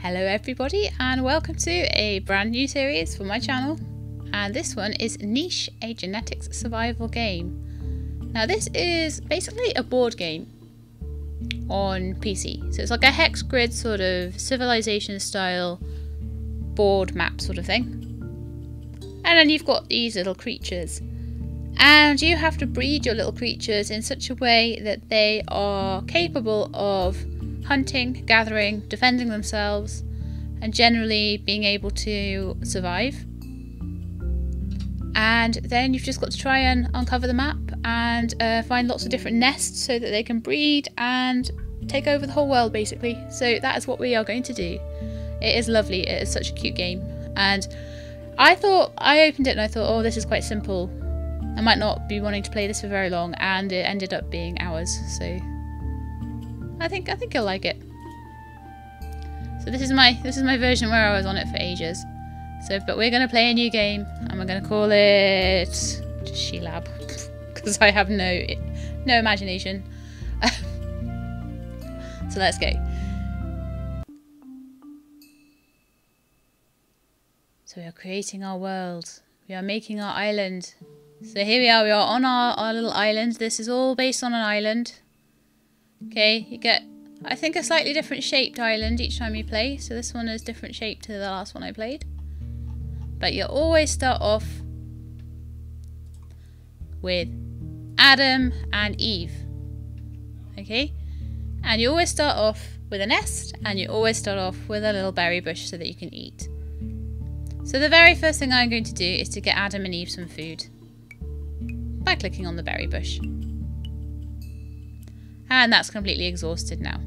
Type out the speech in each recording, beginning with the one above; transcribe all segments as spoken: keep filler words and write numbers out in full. Hello everybody and welcome to a brand new series for my channel, and this one is Niche, a genetics survival game. Now this is basically a board game on P C, so it's like a hex grid sort of civilization style board map sort of thing, and then you've got these little creatures and you have to breed your little creatures in such a way that they are capable of hunting, gathering, defending themselves, and generally being able to survive. And then you've just got to try and uncover the map and uh, find lots of different nests so that they can breed and take over the whole world basically. So that is what we are going to do. It is lovely, it is such a cute game, and I thought, I opened it and I thought, oh, this is quite simple, I might not be wanting to play this for very long, and it ended up being hours, so I think I think you'll like it. So this is my this is my version where I was on it for ages. So, but we're going to play a new game, and we're going to call it LadyShelab because I have no no imagination. So let's go. So we are creating our world. We are making our island. So here we are. We are on our our little island. This is all based on an island. Okay, you get, I think, a slightly different shaped island each time you play, so this one is different shape to the last one I played. But you always start off with Adam and Eve. Okay? And you always start off with a nest, and you always start off with a little berry bush so that you can eat. So the very first thing I'm going to do is to get Adam and Eve some food by clicking on the berry bush. And that's completely exhausted now.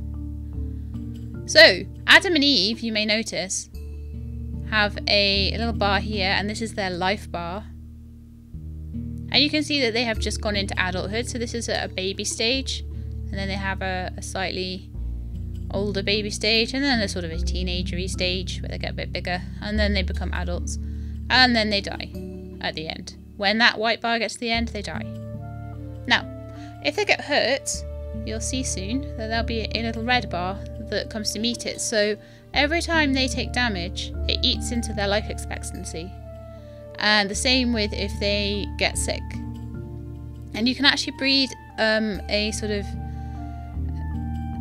So, Adam and Eve, you may notice, have a little bar here, and this is their life bar. And you can see that they have just gone into adulthood, so this is a baby stage, and then they have a, a slightly older baby stage, and then there's sort of a teenagery stage where they get a bit bigger, and then they become adults, and then they die at the end. When that white bar gets to the end, they die. Now, if they get hurt, you'll see soon that there'll be a little red bar that comes to meet it, so every time they take damage it eats into their life expectancy, and the same with if they get sick. And you can actually breed um, a sort of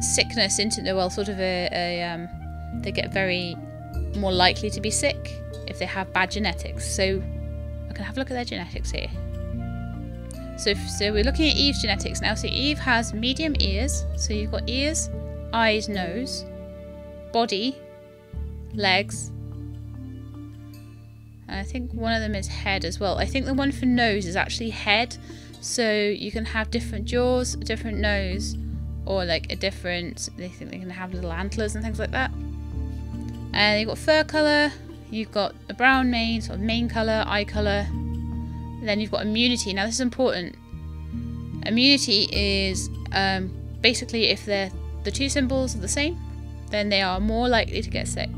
sickness into, well, sort of a, a um, they get very more likely to be sick if they have bad genetics, so I can have a look at their genetics here. So, so we're looking at Eve's genetics now. So Eve has medium ears, so you've got ears, eyes, nose, body, legs, and I think one of them is head as well. I think the one for nose is actually head, so you can have different jaws, a different nose, or like a different, they think they can have little antlers and things like that. And you've got fur colour, you've got a brown mane, sort of mane colour, eye colour. Then you've got immunity. Now this is important. Immunity is um, basically if they're, the two symbols are the same, then they are more likely to get sick.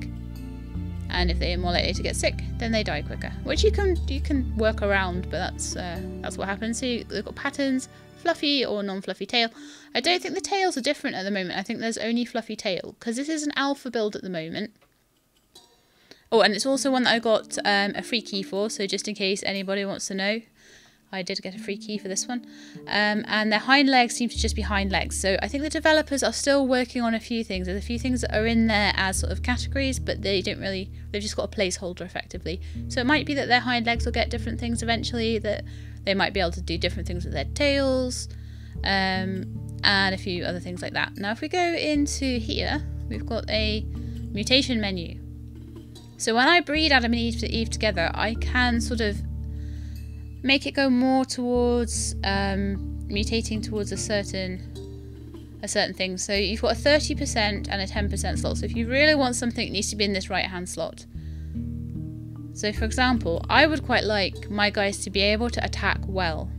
And if they are more likely to get sick, then they die quicker. Which you can you can work around, but that's uh, that's what happens. So you, they've got patterns, fluffy or non-fluffy tail. I don't think the tails are different at the moment. I think there's only fluffy tail because this is an alpha build at the moment. Oh, and it's also one that I got um, a free key for, so just in case anybody wants to know, I did get a free key for this one. Um, and their hind legs seem to just be hind legs, so I think the developers are still working on a few things. There's a few things that are in there as sort of categories, but they don't really, they've just got a placeholder effectively. So it might be that their hind legs will get different things eventually, that they might be able to do different things with their tails, um, and a few other things like that. Now if we go into here, we've got a mutation menu. So when I breed Adam and Eve, Eve together, I can sort of make it go more towards um, mutating towards a certain a certain thing. So you've got a thirty percent and a ten percent slot. So if you really want something, it needs to be in this right-hand slot. So for example, I would quite like my guys to be able to attack well.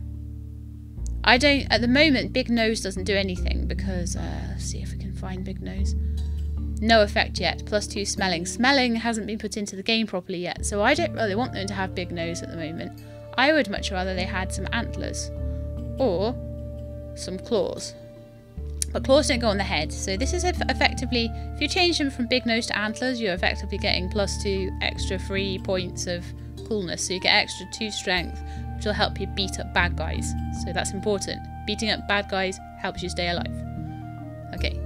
I don't, at the moment, Big Nose doesn't do anything because, uh, let's see if we can find Big Nose. No effect yet, plus two smelling. Smelling hasn't been put into the game properly yet, so I don't really want them to have Big Nose at the moment. I would much rather they had some antlers or some claws. but claws don't go on the head. So this is effectively, if you change them from big nose to antlers, you're effectively getting plus two extra three points of coolness. So you get extra two strength, which will help you beat up bad guys. So that's important. Beating up bad guys helps you stay alive. Okay.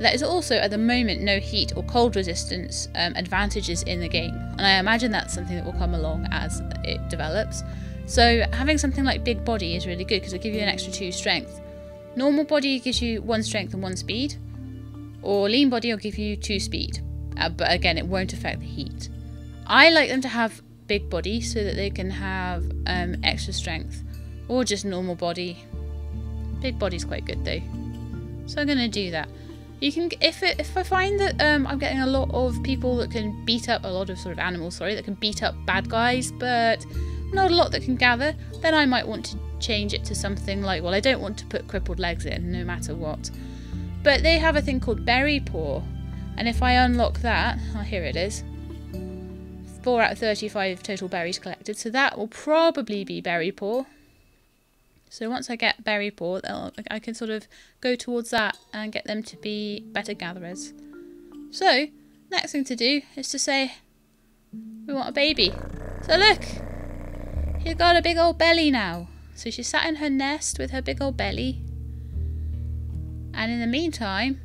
There is also at the moment no heat or cold resistance um, advantages in the game, and I imagine that's something that will come along as it develops. So having something like big body is really good because it'll give you an extra two strength. Normal body gives you one strength and one speed, or lean body will give you two speed, uh, but again it won't affect the heat. I like them to have big body so that they can have um, extra strength, or just normal body. Big body's quite good though, so I'm going to do that. You can, if it, if I find that um, I'm getting a lot of people that can beat up a lot of sort of animals, sorry, that can beat up bad guys, but not a lot that can gather, then I might want to change it to something like, well, I don't want to put crippled legs in, no matter what. But they have a thing called berry paw, and if I unlock that, oh, here it is. Four out of thirty-five total berries collected, so that will probably be berry paw. So once I get berry paw, I can sort of go towards that and get them to be better gatherers. So, next thing to do is to say, we want a baby. So look, she's got a big old belly now. So she sat in her nest with her big old belly. And in the meantime,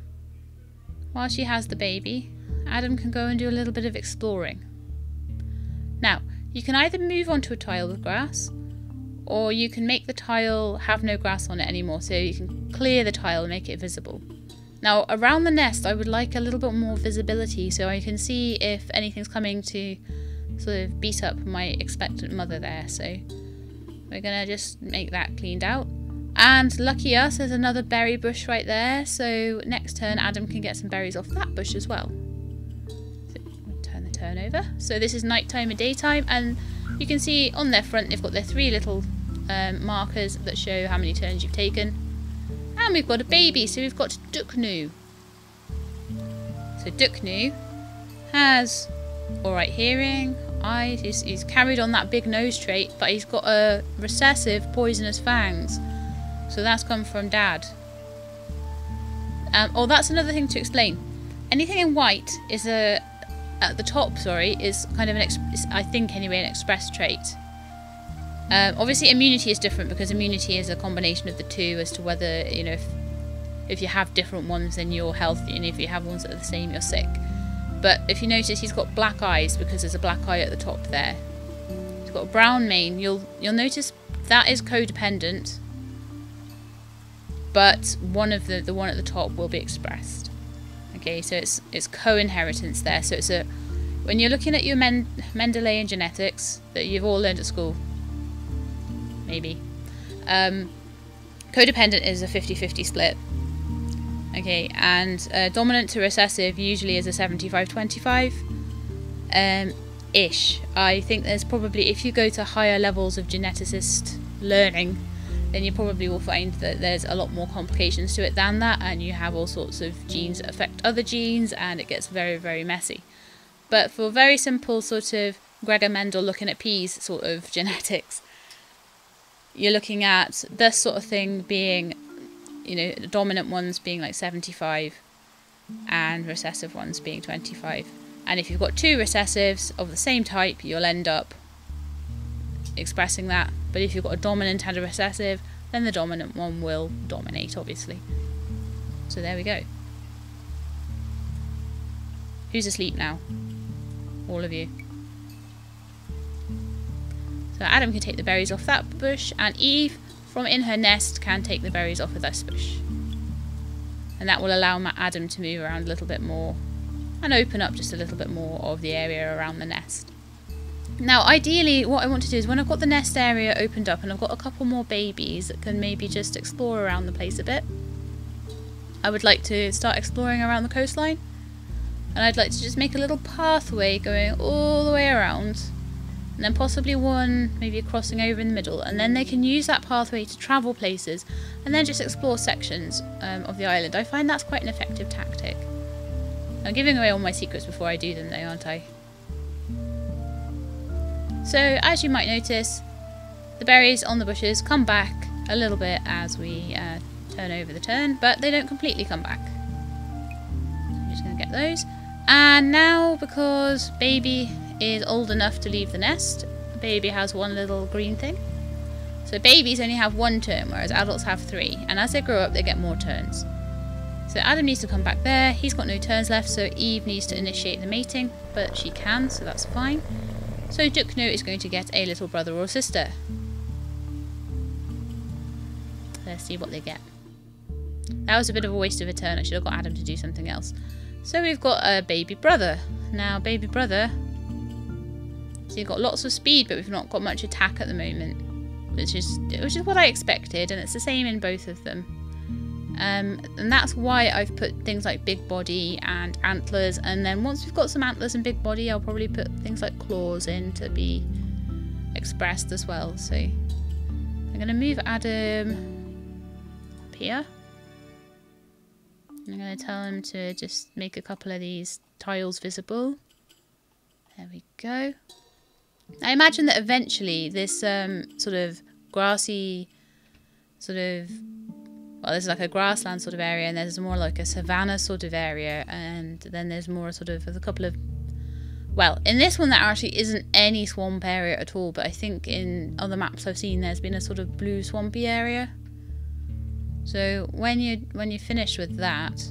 while she has the baby, Adam can go and do a little bit of exploring. Now, you can either move onto a tile with grass, or you can make the tile have no grass on it anymore, so you can clear the tile and make it visible. Now around the nest I would like a little bit more visibility so I can see if anything's coming to sort of beat up my expectant mother there, so we're gonna just make that cleaned out. And lucky us, there's another berry bush right there, so next turn Adam can get some berries off that bush as well. So we'll turn the turn over. So this is nighttime and daytime, and you can see on their front they've got their three little Um, markers that show how many turns you've taken. And we've got a baby, so we've got Duknu. So Duknu has alright hearing, eyes, he's, he's carried on that big nose trait, but he's got a recessive poisonous fangs. So that's come from Dad. Um, oh, that's another thing to explain. Anything in white is a, at the top, sorry, is kind of an, ex I think anyway, an express trait. Um, obviously immunity is different because immunity is a combination of the two as to whether, you know, if, if you have different ones then you're healthy, and if you have ones that are the same you're sick. But if you notice, he's got black eyes because there's a black eye at the top there. He's got a brown mane. You'll, you'll notice that is codependent, but one of the, the one at the top will be expressed. Okay, so it's, it's co-inheritance there. So it's a, when you're looking at your Men- Mendelian genetics that you've all learned at school, maybe. Um, codependent is a fifty fifty split. Okay, and uh, dominant to recessive usually is a seventy-five twenty-five. Um, ish. I think there's probably, if you go to higher levels of geneticist learning, then you probably will find that there's a lot more complications to it than that, and you have all sorts of genes that affect other genes, and it gets very, very messy. But for very simple sort of Gregor Mendel looking at peas sort of genetics, you're looking at this sort of thing being, you know, the dominant ones being like seventy-five and recessive ones being twenty-five. And if you've got two recessives of the same type, you'll end up expressing that. But if you've got a dominant and a recessive, then the dominant one will dominate, obviously. So there we go. Who's asleep now? All of you. So Adam can take the berries off that bush, and Eve from in her nest can take the berries off of this bush. And that will allow Adam to move around a little bit more and open up just a little bit more of the area around the nest. Now ideally what I want to do is when I've got the nest area opened up and I've got a couple more babies that can maybe just explore around the place a bit, I would like to start exploring around the coastline, and I'd like to just make a little pathway going all the way around, and then possibly one, maybe a crossing over in the middle, and then they can use that pathway to travel places and then just explore sections um, of the island. I find that's quite an effective tactic. I'm giving away all my secrets before I do them though, aren't I? So as you might notice, the berries on the bushes come back a little bit as we uh, turn over the turn, but they don't completely come back. So I'm just going to get those. And now, because baby is old enough to leave the nest, baby has one little green thing. So babies only have one turn, whereas adults have three. And as they grow up, they get more turns. So Adam needs to come back there. He's got no turns left, so Eve needs to initiate the mating. But she can, so that's fine. So Duknu is going to get a little brother or sister. Let's see what they get. That was a bit of a waste of a turn. I should have got Adam to do something else. So we've got a baby brother. Now, baby brother... So you've got lots of speed, but we've not got much attack at the moment. Which is, which is what I expected, and it's the same in both of them. Um, and that's why I've put things like big body and antlers, and then once we've got some antlers and big body, I'll probably put things like claws in to be expressed as well. So I'm going to move Adam up here. I'm going to tell him to just make a couple of these tiles visible. There we go. I imagine that eventually this um, sort of grassy, sort of, well, there's like a grassland sort of area, and there's more like a savanna sort of area, and then there's more sort of a couple of, well, in this one there actually isn't any swamp area at all, but I think in other maps I've seen there's been a sort of blue swampy area. So when you when you finish with that,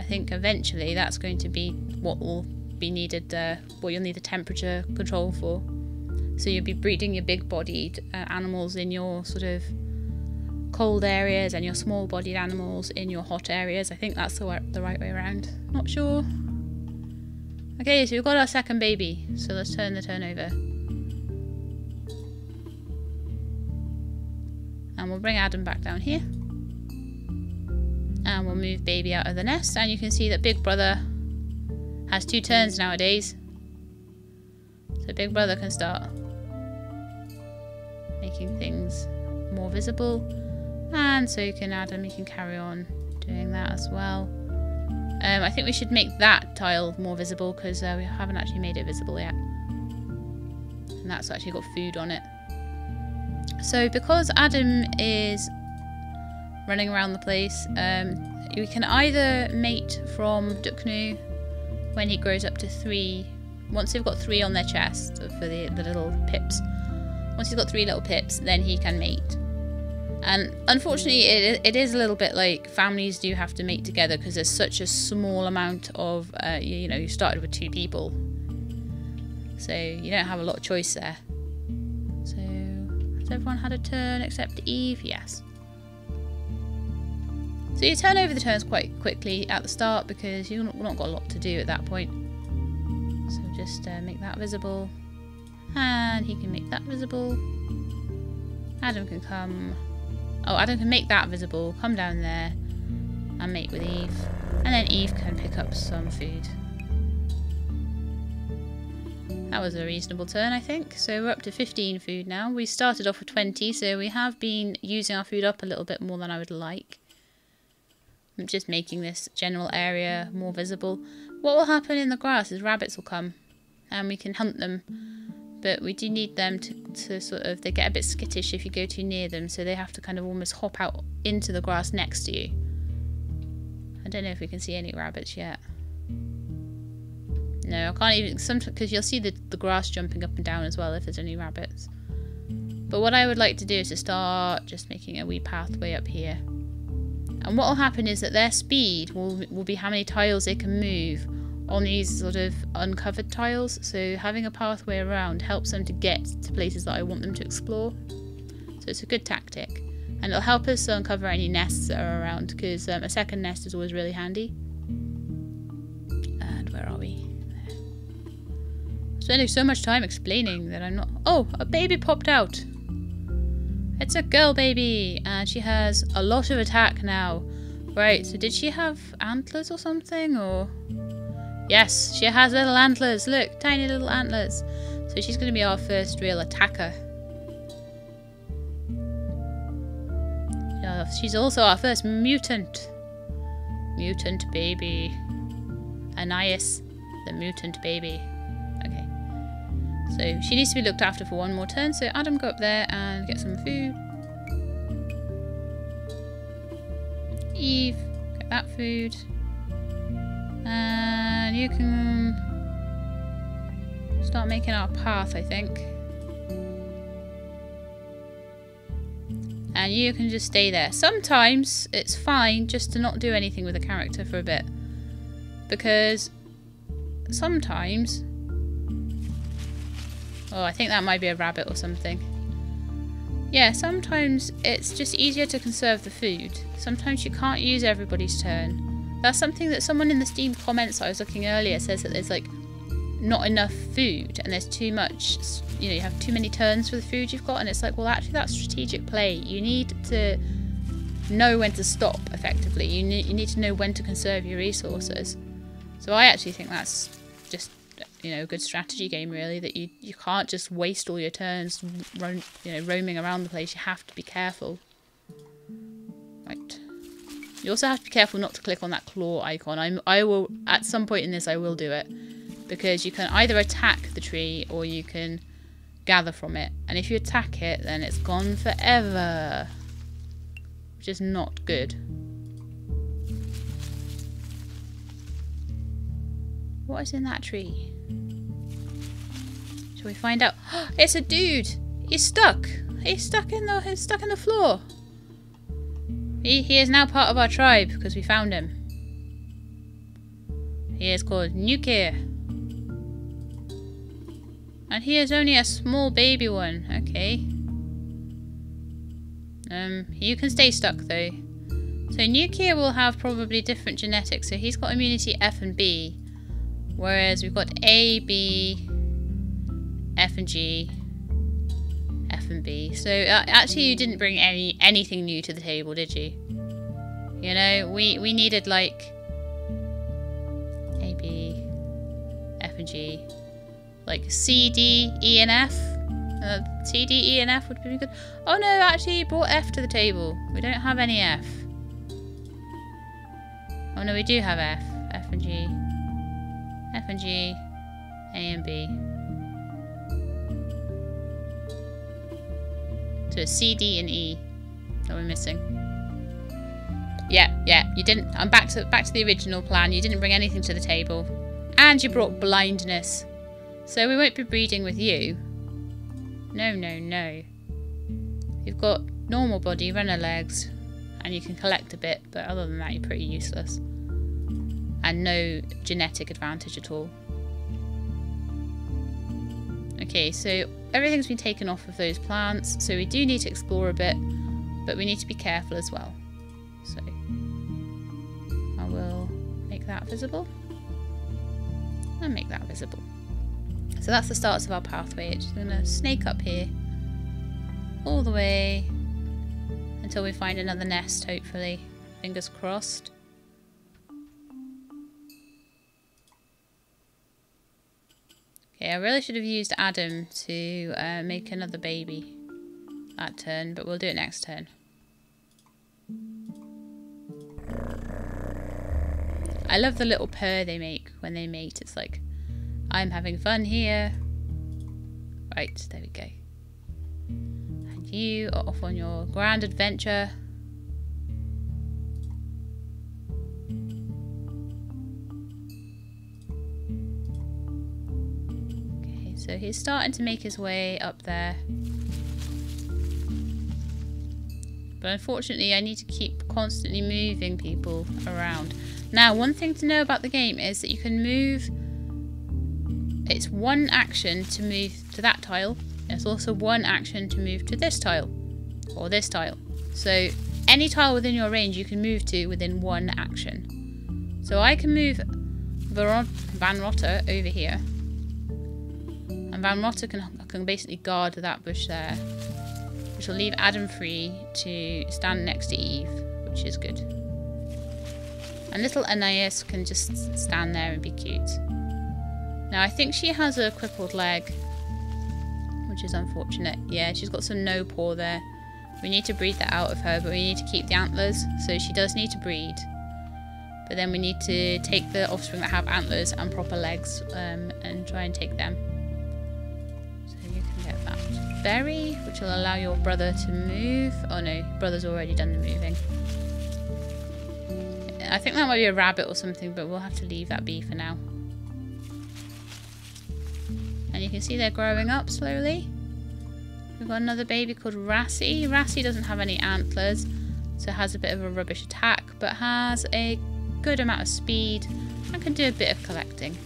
I think eventually that's going to be what will be needed, uh, what you'll need the temperature control for. So you'll be breeding your big-bodied uh, animals in your sort of cold areas and your small-bodied animals in your hot areas. I think that's the, the right way around. Not sure. Okay, so we've got our second baby. So let's turn the turnover. And we'll bring Adam back down here. And we'll move baby out of the nest. And you can see that big brother has two turns nowadays, so big brother can start making things more visible, and so you can Adam, you can carry on doing that as well. Um, I think we should make that tile more visible, because uh, we haven't actually made it visible yet, and that's actually got food on it. So because Adam is running around the place, um, you can either mate from Duknu when he grows up to three, once they've got three on their chest for the, the little pips. Once he's got three little pips, then he can mate. And unfortunately, it, it is a little bit like families do have to mate together, because there's such a small amount of, uh, you, you know, you started with two people. So you don't have a lot of choice there. So has everyone had a turn except Eve? Yes. So you turn over the turns quite quickly at the start, because you've not got a lot to do at that point. So just uh, make that visible. And he can make that visible. Adam can come... Oh, Adam can make that visible, come down there and mate with Eve. And then Eve can pick up some food. That was a reasonable turn, I think. So we're up to fifteen food now. We started off with twenty, so we have been using our food up a little bit more than I would like. Just making this general area more visible. What will happen in the grass is rabbits will come and we can hunt them, but we do need them to, to sort of, they get a bit skittish if you go too near them, so they have to kind of almost hop out into the grass next to you. I don't know if we can see any rabbits yet. No, I can't even, sometimes, because you'll see the, the grass jumping up and down as well if there's any rabbits. But what I would like to do is to start just making a wee pathway up here. And what will happen is that their speed will, will be how many tiles they can move on these sort of uncovered tiles. So having a pathway around helps them to get to places that I want them to explore. So it's a good tactic. And it'll help us uncover any nests that are around, because um, a second nest is always really handy. And where are we? There. I'm spending so much time explaining that I'm not... Oh, a baby popped out! It's a girl baby, and she has a lot of attack now. Right, so did she have antlers or something, or...? Yes, she has little antlers, look, tiny little antlers. So she's going to be our first real attacker. She's also our first mutant. Mutant baby. Anais, the mutant baby. So she needs to be looked after for one more turn, so Adam, go up there and get some food. Eve, get that food. And you can start making our path, I think. And you can just stay there. Sometimes it's fine just to not do anything with a character for a bit. Because sometimes... Oh, I think that might be a rabbit or something. Yeah, sometimes it's just easier to conserve the food. Sometimes you can't use everybody's turn. That's something that someone in the Steam comments I was looking earlier says, that there's like not enough food and there's too much, you know, you have too many turns for the food you've got, and it's like, well, actually that's strategic play. You need to know when to stop effectively. You need, you need to know when to conserve your resources. So I actually think that's just, you know, a good strategy game really, that you, you can't just waste all your turns roam, you know, roaming around the place. You have to be careful. Right. You also have to be careful not to click on that claw icon. I'm, I will, at some point in this, I will do it. Because you can either attack the tree or you can gather from it. And if you attack it, then it's gone forever. Which is not good. What is in that tree? Shall we find out? It's a dude! He's stuck! He's stuck in the he's stuck in the floor. He he is now part of our tribe because we found him. He is called Nukeia. And he is only a small baby one, okay. Um you can stay stuck though. So Nukeia will have probably different genetics, so he's got immunity F and B. Whereas we've got A, B, F and G, F and B. So uh, actually you didn't bring any anything new to the table, did you? You know, we, we needed like A, B, F and G, like C, D, E and F. Uh, C, D, E and F would be good. Oh no, actually you brought F to the table. We don't have any F. Oh no, we do have F, F and G. F and G, A and B. So it's C, D, and E that we're missing. Yeah, yeah. You didn't. I'm back to back to the original plan. You didn't bring anything to the table, and you brought blindness. So we won't be breeding with you. No, no, no. You've got normal body, runner legs, and you can collect a bit, but other than that, you're pretty useless. And no genetic advantage at all. Okay, so everything's been taken off of those plants, so we do need to explore a bit, but we need to be careful as well. So I will make that visible and make that visible. So that's the starts of our pathway. It's going to snake up here all the way until we find another nest, hopefully. Fingers crossed. Okay, I really should have used Adam to uh, make another baby that turn, but we'll do it next turn. I love the little purr they make when they mate. It's like, I'm having fun here. Right, there we go. And you are off on your grand adventure. So he's starting to make his way up there. But unfortunately I need to keep constantly moving people around. Now, one thing to know about the game is that you can move... It's one action to move to that tile. It's also one action to move to this tile. Or this tile. So any tile within your range you can move to within one action. So I can move Van Rotta over here. And Van Rotta can, can basically guard that bush there, which will leave Adam free to stand next to Eve, which is good. And little Anais can just stand there and be cute. Now I think she has a crippled leg, which is unfortunate. Yeah, she's got some no paw there. We need to breed that out of her, but we need to keep the antlers, so she does need to breed. But then we need to take the offspring that have antlers and proper legs um, and try and take them. Get that berry, which will allow your brother to move. Oh no, brother's already done the moving. I think that might be a rabbit or something, but we'll have to leave that be for now. And you can see they're growing up slowly. We've got another baby called Rassi. Rassi doesn't have any antlers, so has a bit of a rubbish attack, but has a good amount of speed and can do a bit of collecting.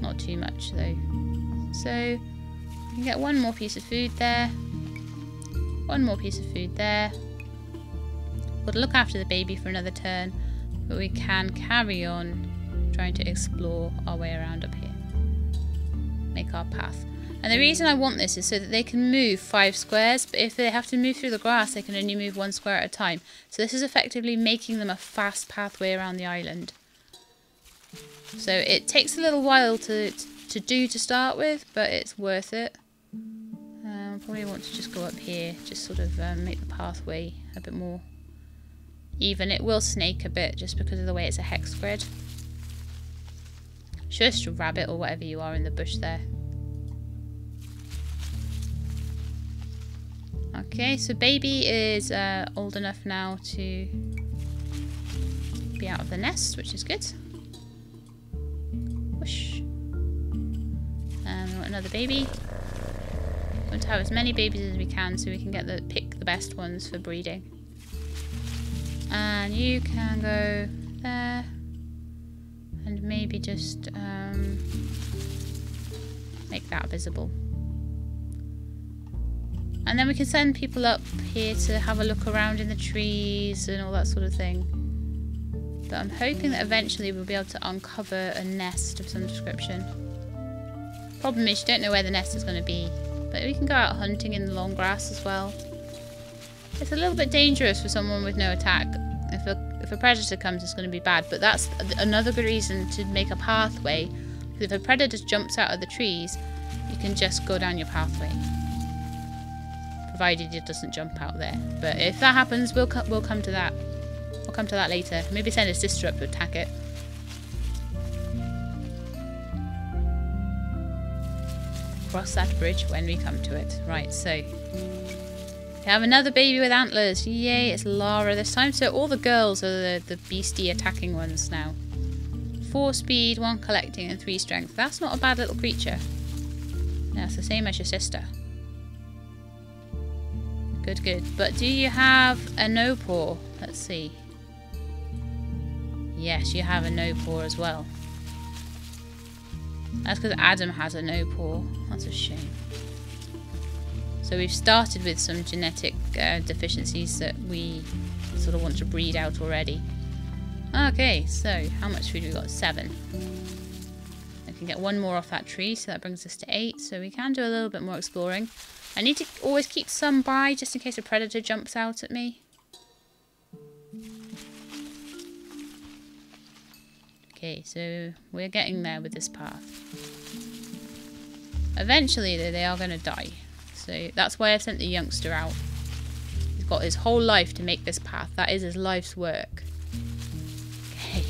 Not too much though. So we can get one more piece of food there, one more piece of food there. We'll look after the baby for another turn, but we can carry on trying to explore our way around up here. Make our path. And the reason I want this is so that they can move five squares, but if they have to move through the grass, they can only move one square at a time. So this is effectively making them a fast pathway around the island. So it takes a little while to, to do to start with, but it's worth it. Um, probably want to just go up here, just sort of um, make the pathway a bit more even. It will snake a bit just because of the way it's a hex grid. Shush, rabbit, or whatever you are in the bush there. Okay, so baby is uh, old enough now to be out of the nest, which is good. Whoosh. And we want another baby. We want to have as many babies as we can so we can get the pick the best ones for breeding. And you can go there. And maybe just um, make that visible. And then we can send people up here to have a look around in the trees and all that sort of thing. But I'm hoping that eventually we'll be able to uncover a nest of some description. Problem is, you don't know where the nest is going to be. But we can go out hunting in the long grass as well. It's a little bit dangerous for someone with no attack. If a If a predator comes, it's going to be bad, but that's another good reason to make a pathway. Because if a predator jumps out of the trees, you can just go down your pathway. Provided it doesn't jump out there. But if that happens, we'll, co we'll come to that. We'll come to that later. Maybe send a sister up to attack it. Cross that bridge when we come to it. Right, so... we have another baby with antlers. Yay, it's Lara this time. So all the girls are the, the beastie attacking ones now. Four speed, one collecting, and three strength. That's not a bad little creature. No, it's the same as your sister. Good, good. But do you have a no paw? Let's see. Yes, you have a no paw as well. That's because Adam has a no paw. That's a shame. So we've started with some genetic uh, deficiencies that we sort of want to breed out already. Okay, so how much food have we got? Seven. I can get one more off that tree, so that brings us to eight. So we can do a little bit more exploring. I need to always keep some by, just in case a predator jumps out at me. Okay, so we're getting there with this path. Eventually, though, they are going to die. So that's why I've sent the youngster out. He's got his whole life to make this path. That is his life's work. Okay.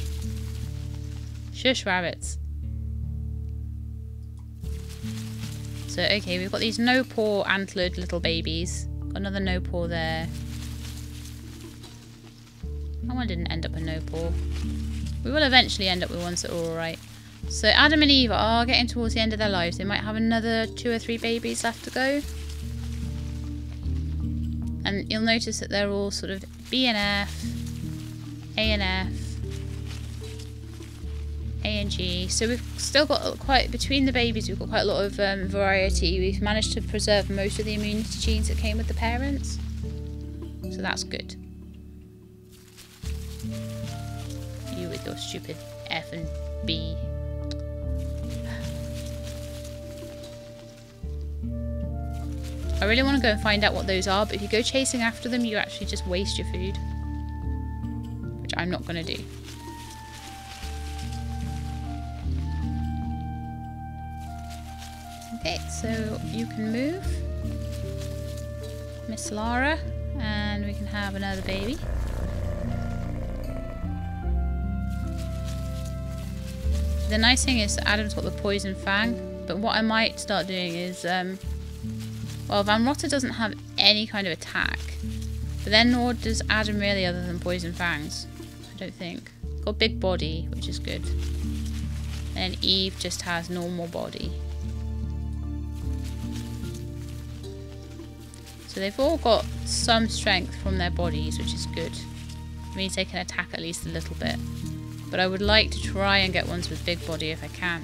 Shush, rabbits. So, okay, we've got these no-paw antlered little babies. Got another no-paw there. That one didn't end up a no-paw. We will eventually end up with ones that are alright. So Adam and Eve are getting towards the end of their lives. They might have another two or three babies left to go. And you'll notice that they're all sort of B and F, A and F, A and G. So we've still got quite, between the babies, we've got quite a lot of um, variety. We've managed to preserve most of the immunity genes that came with the parents. So that's good. You with your stupid F and B. I really want to go and find out what those are, but if you go chasing after them, you actually just waste your food. Which I'm not going to do. Okay, so you can move. Miss Lara. And we can have another baby. The nice thing is that Adam's got the poison fang, but what I might start doing is... Um, Well, Van Rotta doesn't have any kind of attack, But then what does Adam really other than poison fangs? I don't think. Got big body, which is good. And Eve just has normal body. So they've all got some strength from their bodies, which is good. It means they can attack at least a little bit. But I would like to try and get ones with big body if I can.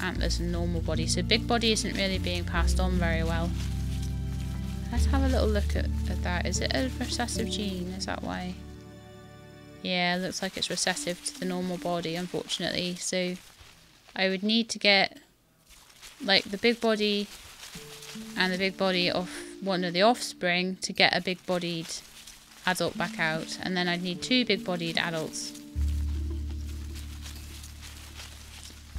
Antlers and normal body. So big body isn't really being passed on very well. Let's have a little look at, at that. Is it a recessive gene? Is that why? Yeah, it looks like it's recessive to the normal body, unfortunately. So I would need to get, like, the big body and the big body off one of the offspring to get a big bodied adult back out. And then I'd need two big bodied adults.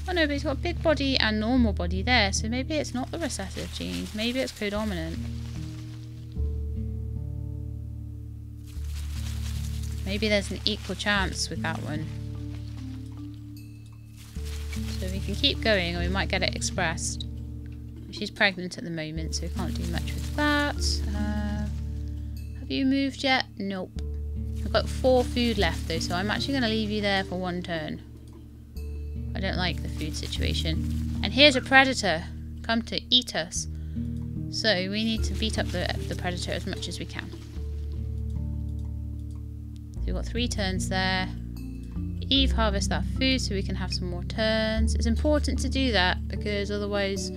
Oh no, but it's got big body and normal body there, so maybe it's not the recessive gene. Maybe it's codominant. Maybe there's an equal chance with that one. So we can keep going, or we might get it expressed. She's pregnant at the moment, so we can't do much with that. Uh, have you moved yet? Nope. I've got four food left though, so I'm actually going to leave you there for one turn. I don't like the food situation. And here's a predator. Come to eat us. So we need to beat up the, the predator as much as we can. So we've got three turns there. Eve harvests that food so we can have some more turns. It's important to do that because otherwise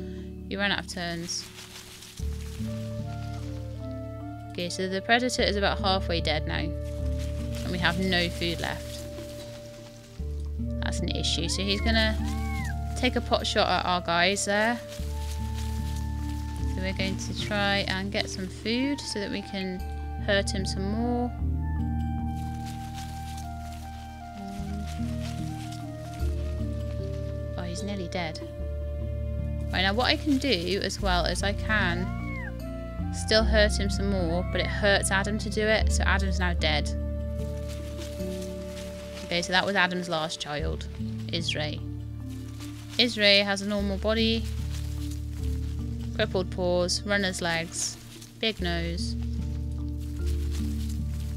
you run out of turns. Okay, so the predator is about halfway dead now. And we have no food left. That's an issue. So he's gonna take a pot shot at our guys there. So we're going to try and get some food so that we can hurt him some more. Oh, he's nearly dead. Right, now what I can do as well is I can still hurt him some more, but it hurts Adam to do it, so Adam's now dead. Okay, so that was Adam's last child, Israel. Israel has a normal body, crippled paws, runner's legs, big nose.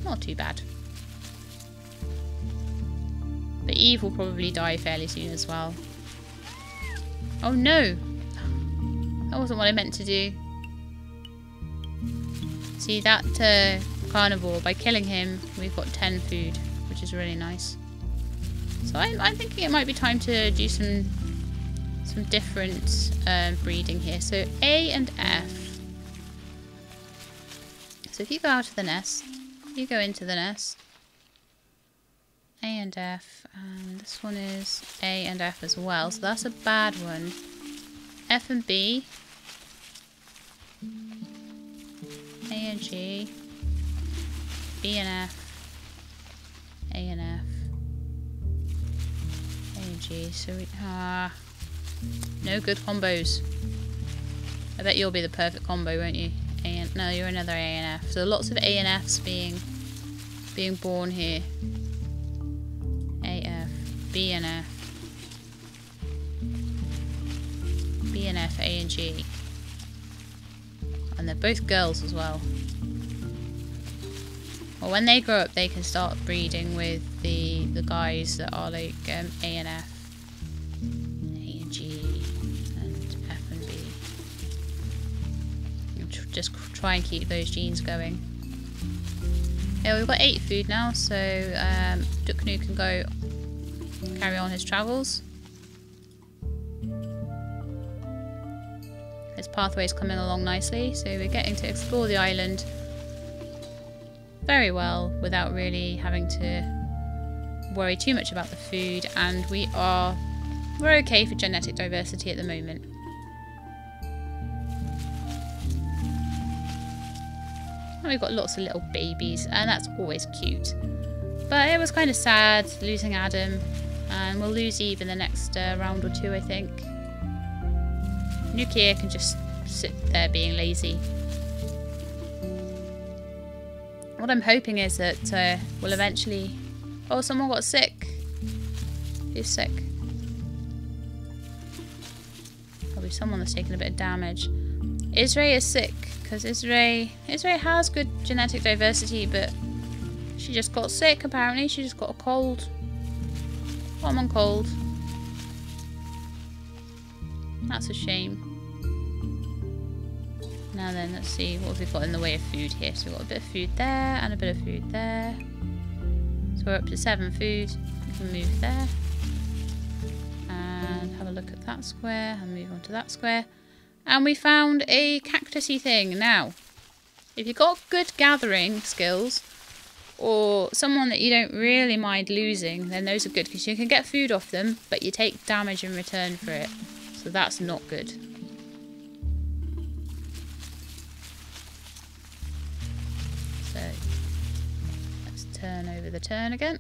Not too bad. But Eve will probably die fairly soon as well. Oh no! That wasn't what I meant to do. See, that uh, carnivore, by killing him, we've got ten food, which is really nice. So I'm, I'm thinking it might be time to do some some different um, breeding here. So A and F. So if you go out of the nest, you go into the nest. A and F, and this one is A and F as well, so that's a bad one. F and B. A and G. B and F. A and F, A and G, so we, ah, no good combos. I bet you'll be the perfect combo, won't you? A and, no, you're another A and F, so lots of A and Fs being, being born here. A, F, B and F, B and F, A and G, and they're both girls as well. Well, when they grow up, they can start breeding with the the guys that are like um, A and F, A and G, and F and B. You'll tr just try and keep those genes going. Yeah, we've got eight food now, so um, Duknu can go carry on his travels. His pathway's coming along nicely, so we're getting to explore the island very well without really having to worry too much about the food, and we are we're okay for genetic diversity at the moment. And we've got lots of little babies, and that's always cute. But it was kind of sad losing Adam, and we'll lose Eve in the next uh, round or two, I think. Nukeia can just sit there being lazy. What I'm hoping is that uh, we'll eventually... Oh, someone got sick. Who's sick? Probably someone that's taken a bit of damage. Israel is sick because Israel Israel has good genetic diversity, but she just got sick apparently. She just got a cold. Common cold. That's a shame. Now then, let's see what we've got in the way of food here. So we've got a bit of food there and a bit of food there. So we're up to seven food. We can move there. And have a look at that square and move on to that square. And we found a cactusy thing. Now, if you've got good gathering skills or someone that you don't really mind losing, then those are good because you can get food off them, but you take damage in return for it. So that's not good. So let's turn over the turn again.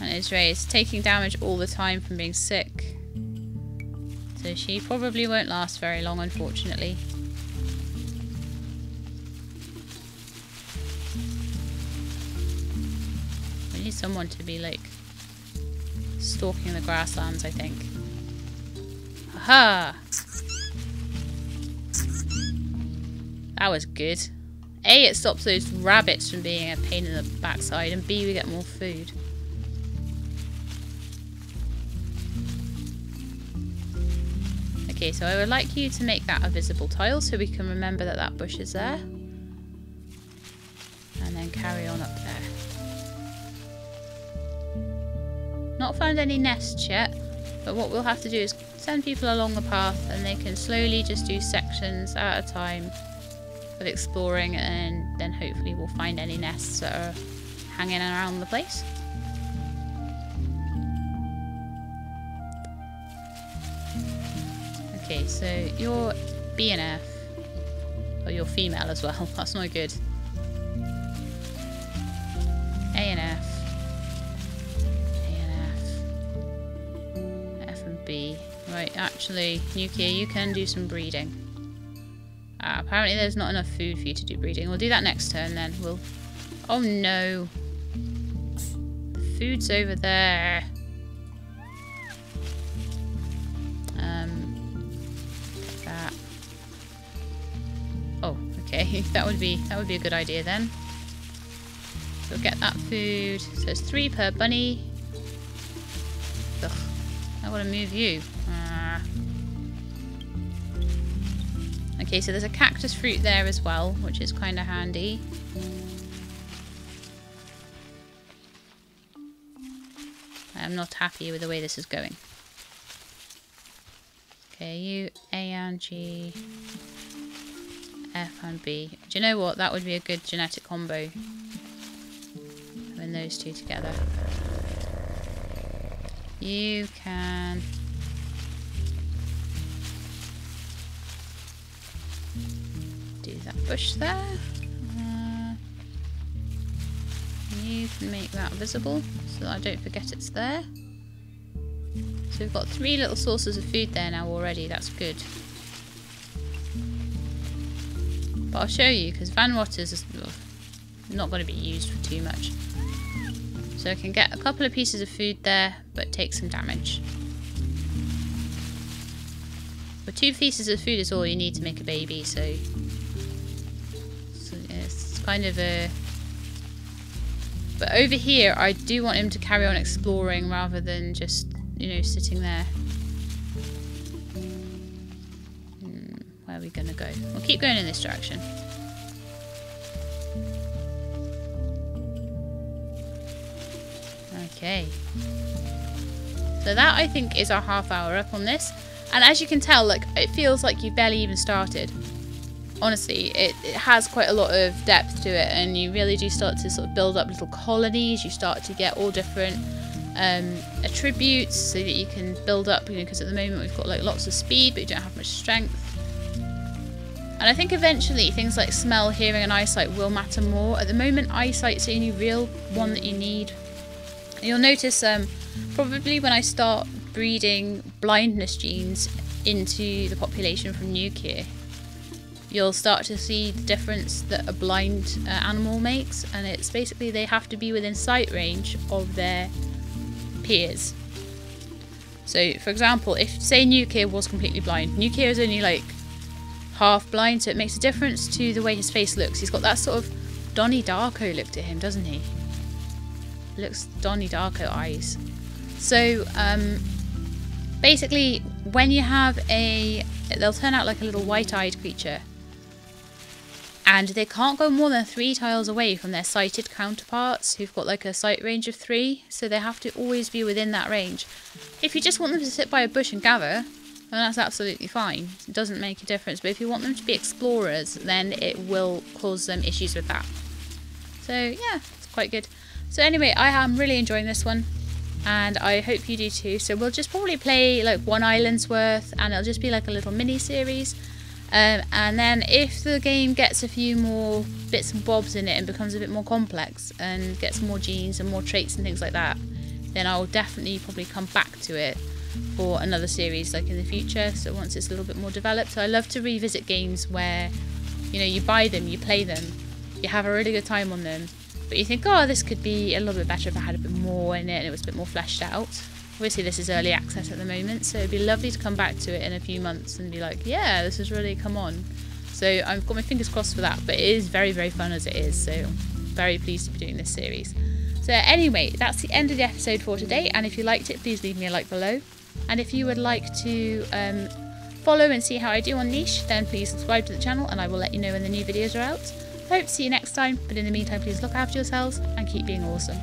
And Israel is taking damage all the time from being sick. So she probably won't last very long, unfortunately. We need someone to be, like, stalking the grasslands, I think. Aha! That was good. A, it stops those rabbits from being a pain in the backside, and B, we get more food. Okay, so I would like you to make that a visible tile so we can remember that that bush is there. And then carry on up there. Not found any nests yet, but what we'll have to do is send people along the path and they can slowly just do sections at a time of exploring, and then hopefully we'll find any nests that are hanging around the place. Okay, so you're B and F. Oh, you're female as well. That's not good. A and F. A and F. F and B. Right, actually, Nukeia, you can do some breeding. Ah, apparently there's not enough food for you to do breeding. We'll do that next turn then. We'll... Oh no! The food's over there. Um... Oh, okay. That would be that would be a good idea then. So we'll get that food. So it's three per bunny. Ugh, I want to move you. Uh. Okay, so there's a cactus fruit there as well, which is kind of handy. I'm not happy with the way this is going. Okay, you, A and G, F and B. Do you know what? That would be a good genetic combo. Having those two together. You can... do that bush there. Uh, you can make that visible so that I don't forget it's there. So we've got three little sources of food there now already. That's good. But I'll show you, because Van Rotta is not going to be used for too much. So I can get a couple of pieces of food there, but take some damage. But two pieces of food is all you need to make a baby, so... so it's kind of a... But over here, I do want him to carry on exploring rather than just, you know, sitting there. Where are we going to go? We'll keep going in this direction. Okay. So that, I think, is our half hour up on this. And as you can tell, like, it feels like you barely even started. Honestly, it, it has quite a lot of depth to it. And you really do start to sort of build up little colonies. You start to get all different um, attributes so that you can build up. You know, because at the moment we've got, like, lots of speed, but you don't have much strength. And I think eventually things like smell, hearing and eyesight will matter more. At the moment, eyesight's the only real one that you need. You'll notice um, probably when I start breeding blindness genes into the population from Nukeia, you'll start to see the difference that a blind uh, animal makes. And it's basically they have to be within sight range of their peers. So for example, if say Nukeia was completely blind, Nukeia is only like half blind, so it makes a difference to the way his face looks. He's got that sort of Donnie Darko look to him, doesn't he? Looks Donnie Darko eyes. So um, basically when you have a, they'll turn out like a little white-eyed creature, and they can't go more than three tiles away from their sighted counterparts who've got like a sight range of three, so they have to always be within that range. If you just want them to sit by a bush and gather, then that's absolutely fine, it doesn't make a difference, but if you want them to be explorers, then it will cause them issues with that. So yeah, it's quite good. So anyway, I am really enjoying this one, and I hope you do too. So we'll just probably play like one island's worth, and it'll just be like a little mini series. Um, and then if the game gets a few more bits and bobs in it and becomes a bit more complex and gets more genes and more traits and things like that, then I'll definitely probably come back to it for another series like in the future, so once it's a little bit more developed. So I love to revisit games where, you know, you buy them, you play them, you have a really good time on them, but you think, oh, this could be a little bit better if I had a bit more in it and it was a bit more fleshed out. Obviously this is early access at the moment, so it'd be lovely to come back to it in a few months and be like, yeah, this has really come on. So I've got my fingers crossed for that, but it is very, very fun as it is, so I'm very pleased to be doing this series. So anyway, that's the end of the episode for today, and if you liked it, please leave me a like below. And if you would like to um, follow and see how I do on Niche, then please subscribe to the channel and I will let you know when the new videos are out. I hope to see you next time, but in the meantime, please look after yourselves and keep being awesome.